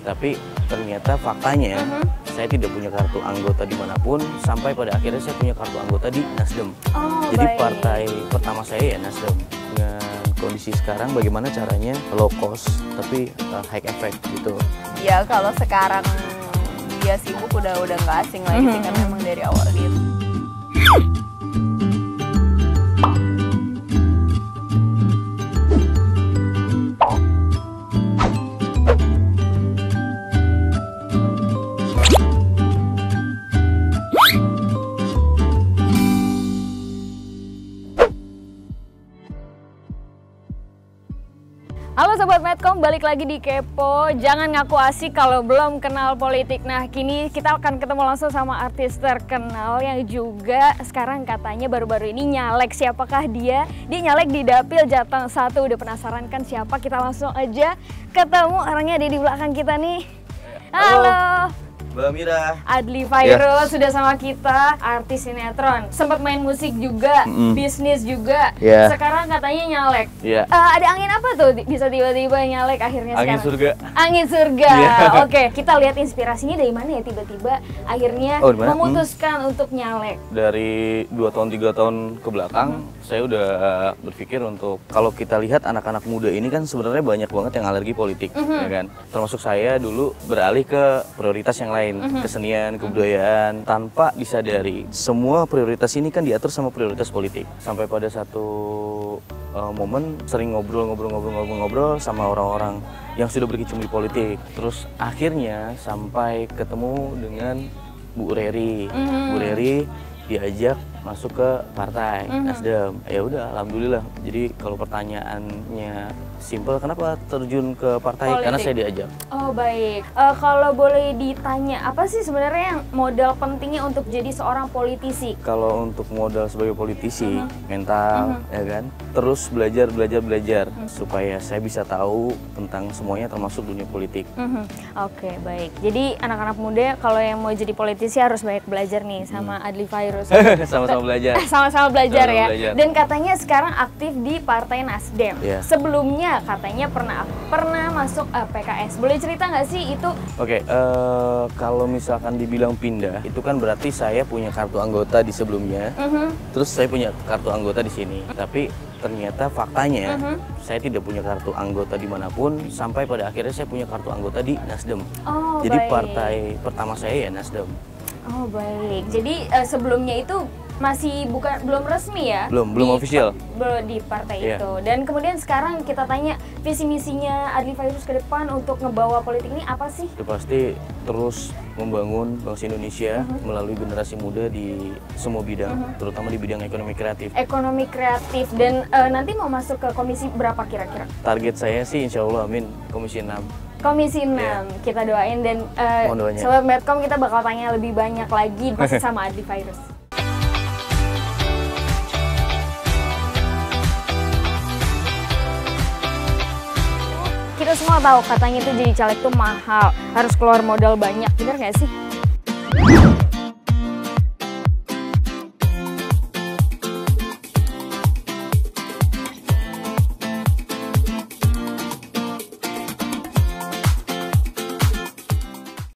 Tapi ternyata faktanya saya tidak punya kartu anggota dimanapun, sampai pada akhirnya saya punya kartu anggota di Nasdem. Jadi partai pertama saya ya Nasdem. Dengan kondisi sekarang bagaimana caranya low cost tapi high effect gitu. Ya kalau sekarang dia sibuk udah nggak asing lagi sih, kan memang dari awal gitu. Halo Sobat Medcom, balik lagi di Kepo. Jangan ngaku asik kalau belum kenal politik. Nah kini kita akan ketemu langsung sama artis terkenal yang juga sekarang katanya baru-baru ini nyalek. Siapakah dia? Dia nyalek di Dapil Jateng 1. Udah penasaran kan siapa? Kita langsung aja ketemu orangnya, ada di belakang kita nih. Halo. Mbak Mira. Adli Fairuz sudah sama kita, artis sinetron, sempat main musik juga, bisnis juga, sekarang katanya nyalek. Ada angin apa tuh bisa tiba-tiba nyalek akhirnya angin sekarang? Angin surga. Oke, kita lihat inspirasinya dari mana ya tiba-tiba akhirnya memutuskan untuk nyalek. Dari 2-3 tahun ke belakang saya udah berpikir untuk, kalau kita lihat anak-anak muda ini kan sebenarnya banyak banget yang alergi politik, ya kan? Termasuk saya dulu beralih ke prioritas yang lain. Kesenian, kebudayaan, tanpa disadari semua prioritas ini kan diatur sama prioritas politik. Sampai pada satu momen sering ngobrol sama orang-orang yang sudah berkecimpung di politik. Terus akhirnya sampai ketemu dengan Bu Reri. Bu Reri diajak masuk ke partai Nasdem. Ya udah, alhamdulillah. Jadi kalau pertanyaannya simpel, kenapa terjun ke partai? Politik. Karena saya diajak. Oh baik. Kalau boleh ditanya, apa sih sebenarnya yang modal pentingnya untuk jadi seorang politisi? Kalau untuk modal sebagai politisi, mental, ya kan. Terus belajar supaya saya bisa tahu tentang semuanya, termasuk dunia politik. Oke, baik. Jadi anak-anak muda kalau yang mau jadi politisi harus banyak belajar nih sama Adli Fairuz. Sama-sama belajar. Sama-sama belajar ya. Dan katanya sekarang aktif di Partai Nasdem. Sebelumnya katanya pernah masuk PKS. Boleh cerita nggak sih itu? Oke, kalau misalkan dibilang pindah, itu kan berarti saya punya kartu anggota di sebelumnya, terus saya punya kartu anggota di sini. Tapi ternyata faktanya saya tidak punya kartu anggota dimanapun, sampai pada akhirnya saya punya kartu anggota di Nasdem. Jadi baik. Partai pertama saya ya Nasdem. Oh baik. Jadi sebelumnya itu masih belum resmi ya? Belum official di partai itu. Dan kemudian sekarang kita tanya visi misinya Adli Fairuz ke depan untuk ngebawa politik ini apa sih? Ya pasti terus membangun bangsa Indonesia melalui generasi muda di semua bidang, terutama di bidang ekonomi kreatif. Ekonomi kreatif. Dan nanti mau masuk ke komisi berapa kira-kira? Target saya sih insya Allah amin, komisi 6. Komisi 6, kita doain. Dan Sobat Medcom, kita bakal tanya lebih banyak lagi masih sama Adli Fairuz. Kita semua tahu katanya itu jadi caleg tuh mahal, harus keluar modal banyak, bener nggak sih?